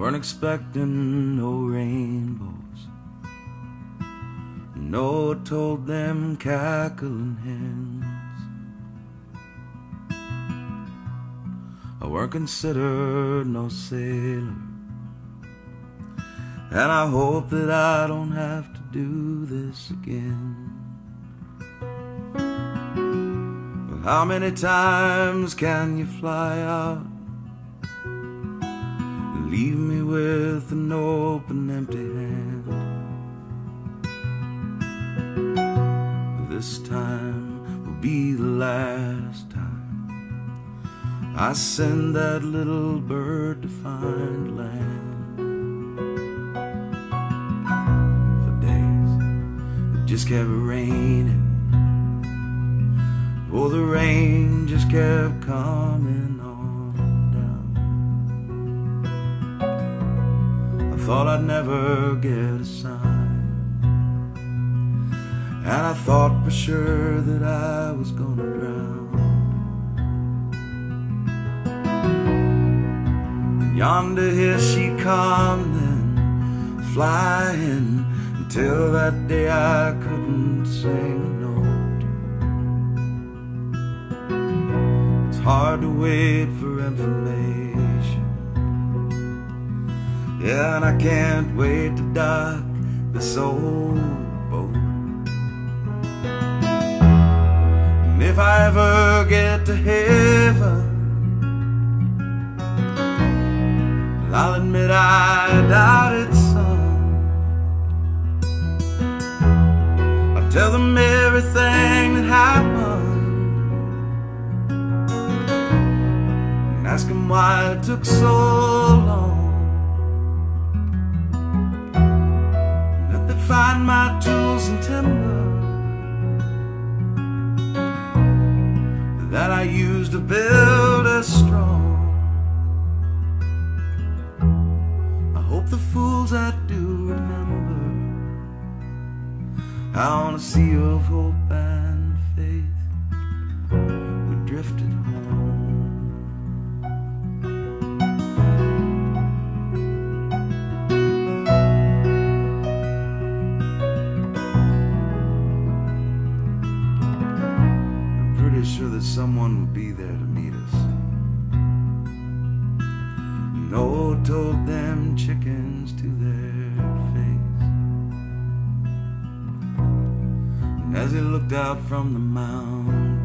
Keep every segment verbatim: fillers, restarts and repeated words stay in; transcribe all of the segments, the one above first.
Weren't expecting no rainbows, no told them cackling hens. I weren't considered no sailor, and I hope that I don't have to do this again. Well, how many times can you fly out? Leave me with an open, empty hand. This time will be the last time I send that little bird to find land. For days, it just kept raining. Oh, the rain just kept coming on. Thought I'd never get a sign, and I thought for sure that I was gonna drown. And yonder here she come then, flying, until that day I couldn't sing a note. It's hard to wait for information, yeah, and I can't wait to dock this old boat. And if I ever get to heaven, well, I'll admit I doubted some. I'll tell them everything that happened, and ask them why it took so long. Find my tools and timber that I used to build us strong. I hope the fools I do remember how on a sea of hope and faith we drifted home. Sure that someone would be there to meet us. No told them chickens to their face. And as he looked out from the mountain,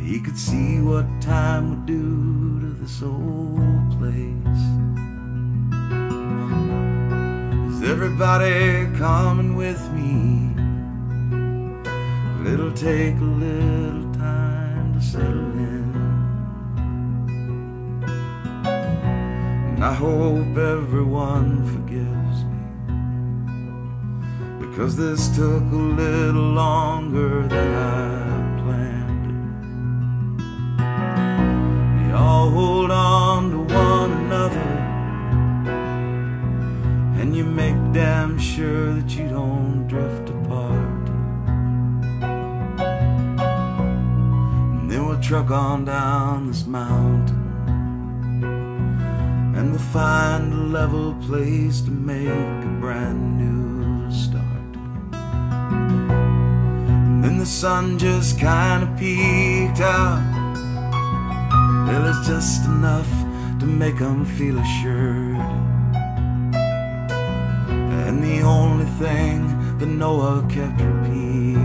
he could see what time would do to this old place. Is everybody coming with me? It'll take a little time to settle in, and I hope everyone forgives me, because this took a little longer than I planned. We all hold on to one another, and you make damn sure that you don't drift apart. Truck on down this mountain, and we'll find a level place to make a brand new start. And then the sun just kind of peeked out. Well, it's just enough to make them feel assured. And the only thing that Noah kept repeating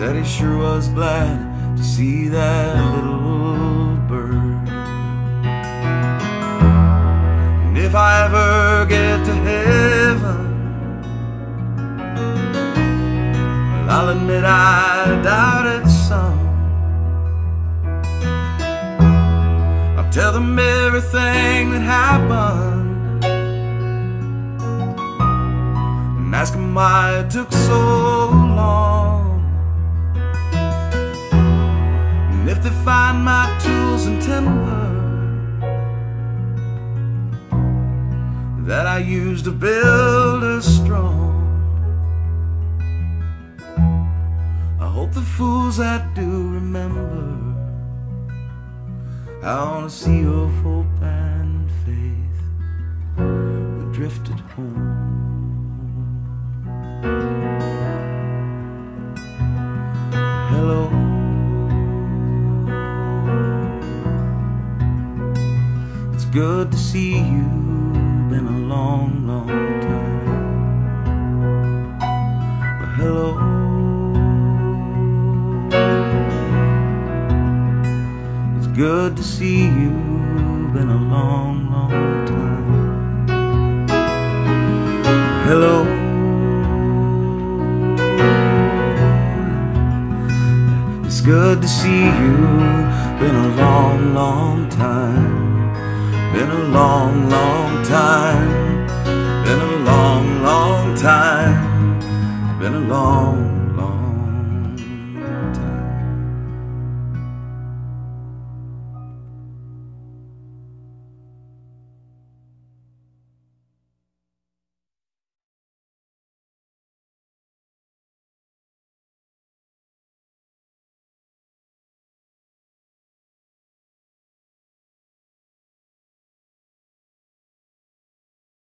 that he sure was glad to see that little bird. And if I ever get to heaven, well, I'll admit I doubted some. I'll tell them everything that happened, and ask them why it took so long. If they find my tools and timber that I used to build us strong, I hope the fools that do remember Out a sea of hope and faith, we drifted home. Hello, it's good to see you. Been a long, long time. But hello. Good to see you, been a long, long time. Hello, it's good to see you, been a long, long time. Been a long, long time. Been a long, long time. Been a long, long time. Been a long